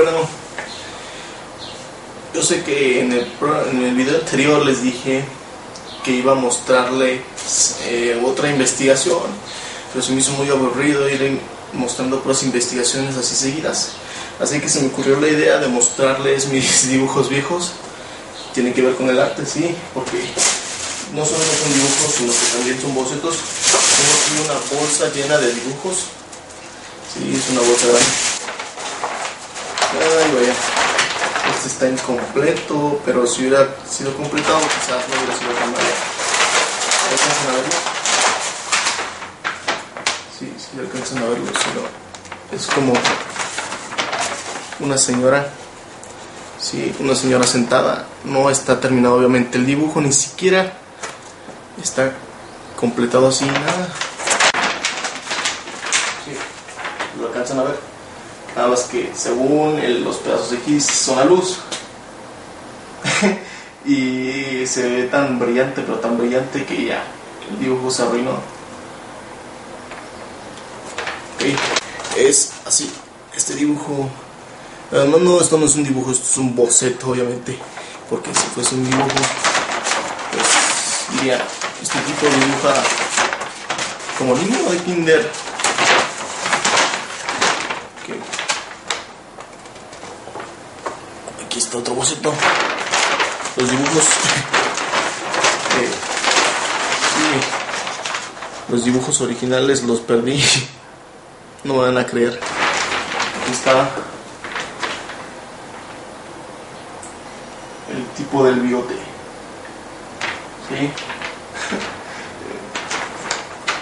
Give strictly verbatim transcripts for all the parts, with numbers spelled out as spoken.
recuerdo. Yo sé que en el, en el video anterior les dije que iba a mostrarle eh, otra investigación, pero se me hizo muy aburrido ir mostrando otras investigaciones así seguidas, así que se me ocurrió la idea de mostrarles mis dibujos viejos. Tienen que ver con el arte, sí, porque no solo son dibujos, sino que también son bocetos. Tengo aquí una bolsa llena de dibujos, sí, es una bolsa grande. Ay, vaya, este está incompleto, pero si hubiera sido completado quizás no hubiera sido tan mal. ¿Alcanzan a verlo? Sí, sí alcanzan a verlo, sino es como una señora, sí, una señora sentada. No está terminado obviamente el dibujo, ni siquiera está completado así, nada. Sí, lo alcanzan a ver. Nada más que según el, los pedazos de X son la luz y se ve tan brillante, pero tan brillante que ya el dibujo se arruinó. Okay. Es así, este dibujo. Además no, esto no es un dibujo, esto es un boceto obviamente, porque si fuese un dibujo pues diría, este tipo dibuja como niño de kinder. Aquí está otro boceto. Los dibujos eh, sí, los dibujos originales los perdí. No me van a creer. Aquí está el tipo del bigote. Sí.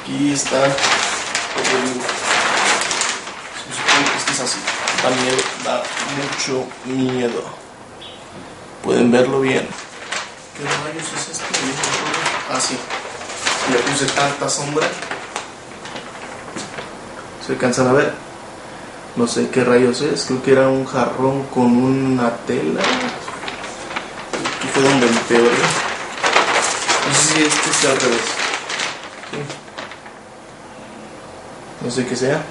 Aquí está otro dibujo. Este es así. Da miedo, da mucho miedo. Pueden verlo bien. ¿Qué rayos es este? Ah, sí. Le puse tanta sombra. ¿Se alcanzan a ver? No sé qué rayos es. Creo que era un jarrón con una tela. Aquí fue donde me pegué. No sé si este sea al revés. ¿Sí? No sé qué sea.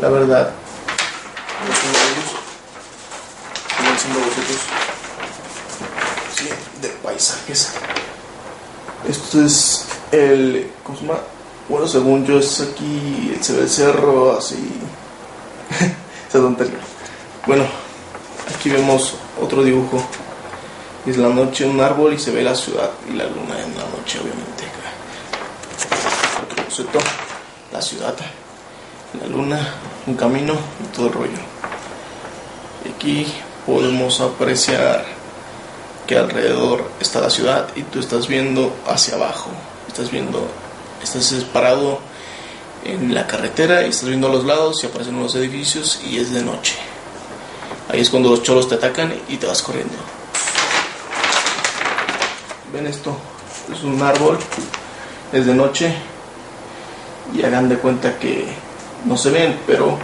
La verdad. Están haciendo bocetos, sí, de paisajes. Esto es el, ¿cómo se llama? Bueno, según yo es aquí, se ve el cerro así. Esa tontería. Bueno, aquí vemos otro dibujo. Es la noche, un árbol y se ve la ciudad y la luna en la noche, obviamente. Otro boceto, la ciudad, la luna, un camino y todo el rollo. Aquí podemos apreciar que alrededor está la ciudad y tú estás viendo hacia abajo, estás viendo, estás parado en la carretera y estás viendo a los lados y aparecen unos edificios y es de noche. Ahí es cuando los cholos te atacan y te vas corriendo. Ven esto, es un árbol, es de noche y hagan de cuenta que no se ven, pero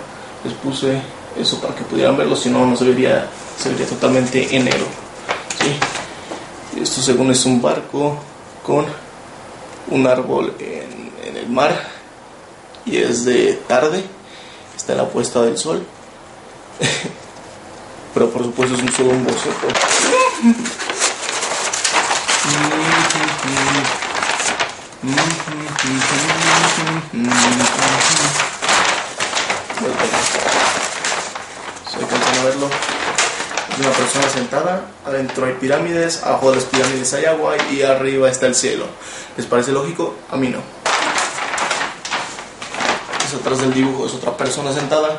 les puse eso para que pudieran verlo, si no, no se vería, se vería totalmente enero, ¿sí? Esto según es un barco con un árbol en, en el mar y es de tarde, está en la puesta del sol. Pero por supuesto es un solo un boceto. Si alcanzan a verlo, es una persona sentada, adentro hay pirámides, abajo de las pirámides hay agua y arriba está el cielo. ¿Les parece lógico? A mí no. Es atrás del dibujo, es otra persona sentada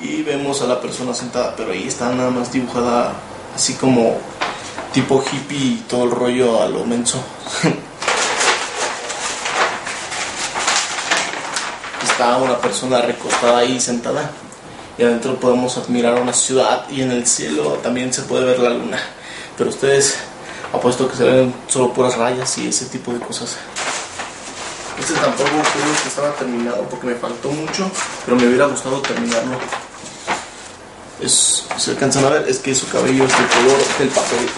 y vemos a la persona sentada, pero ahí está nada más dibujada así como tipo hippie y todo el rollo a lo menso. Está una persona recostada ahí sentada y adentro podemos admirar una ciudad y en el cielo también se puede ver la luna, pero ustedes apuesto que se ven solo puras rayas y ese tipo de cosas. Este tampoco creo que estaba terminado porque me faltó mucho, pero me hubiera gustado terminarlo. Es, se alcanzan a ver, es que su cabello es del color del papel.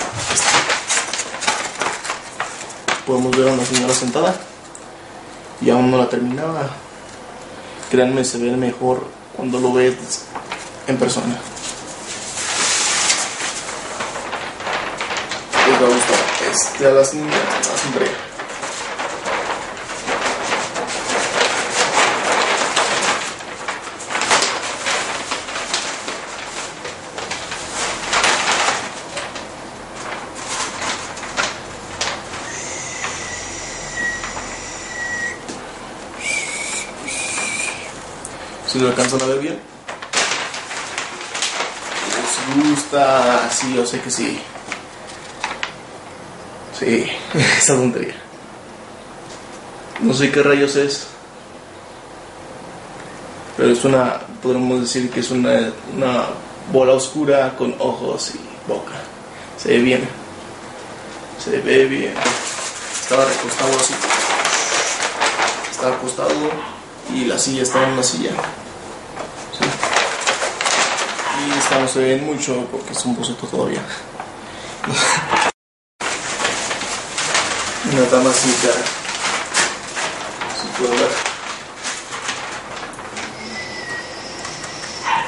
Podemos ver a una señora sentada y aún no la terminaba. Créanme, se ve mejor cuando lo ves en persona. va a gustar. Este, a las niñas, hombre. Si lo alcanzan a ver bien, les gusta, sí, yo sé que sí. Sí, esa tontería. No sé qué rayos es, pero es una, podemos decir que es una, una bola oscura con ojos y boca. Se ve bien, se ve bien. Estaba recostado así, estaba acostado y la silla estaba en una silla. Y esta no se ve mucho porque es un boceto todavía. Una dama sin cara, si puedo ver.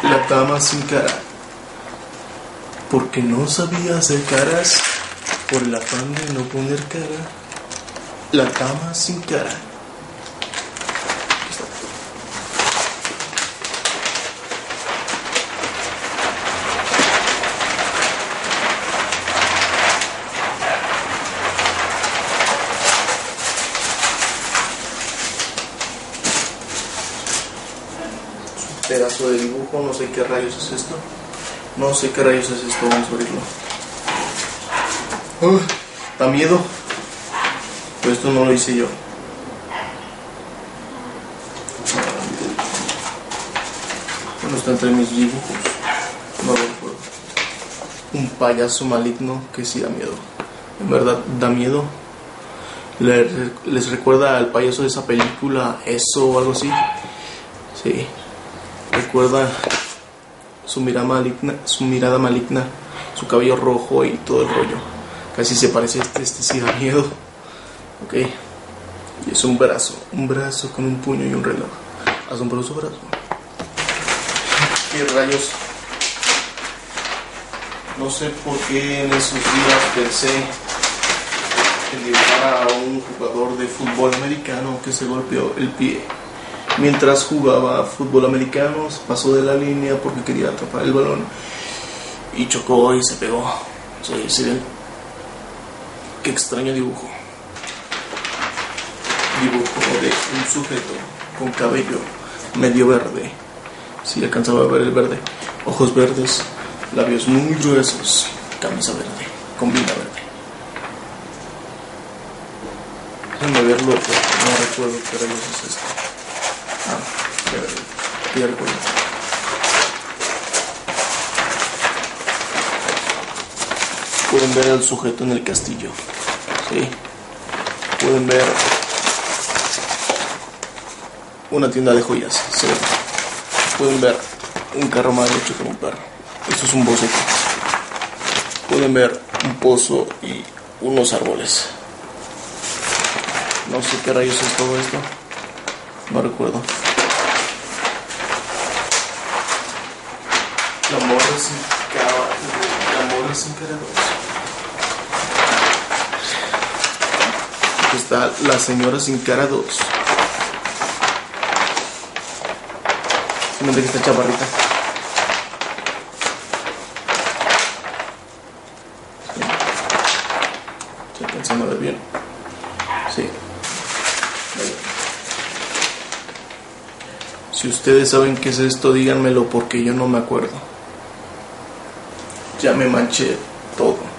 La dama sin cara, porque no sabía hacer caras, por el afán de no poner cara. La dama sin cara. Pedazo de dibujo, no sé qué rayos es esto, no sé qué rayos es esto, vamos a abrirlo. Uh, da miedo, pero esto no lo hice yo. Bueno, está entre mis dibujos, no lo recuerdo. Un payaso maligno que sí da miedo, en verdad da miedo. Les, les recuerda al payaso de esa película, eso o algo así, sí. Recuerda su mirada maligna, su mirada maligna, su cabello rojo y todo el rollo. Casi se parece a este, este sí da miedo. Ok. Y es un brazo, un brazo con un puño y un reloj. Asombroso brazo. ¿Qué rayos? No sé por qué en esos días pensé en dibujar a un jugador de fútbol americano que se golpeó el pie. Mientras jugaba fútbol americano, pasó de la línea porque quería atrapar el balón y chocó y se pegó. Sí, sí, qué extraño dibujo. Dibujo de un sujeto con cabello medio verde. Si sí, alcanzaba a ver el verde. Ojos verdes, labios muy gruesos, camisa verde, combina verde. Déjenme verlo, pero no recuerdo qué rayos es esto. Ah, ya, ya recuerdo. Pueden ver al sujeto en el castillo. ¿Sí? Pueden ver una tienda de joyas. ¿Sí? Pueden ver un carro mal hecho con un perro. Esto es un boceto. Pueden ver un pozo y unos árboles. No sé qué rayos es todo esto. No recuerdo. La morra sin cara. La morra sin cara. Aquí está la señora sin cara dos. Fíjate que está chaparrita. Sí. Estoy pensando a ver bien. Sí. Si ustedes saben qué es esto, díganmelo porque yo no me acuerdo. Ya me manché todo.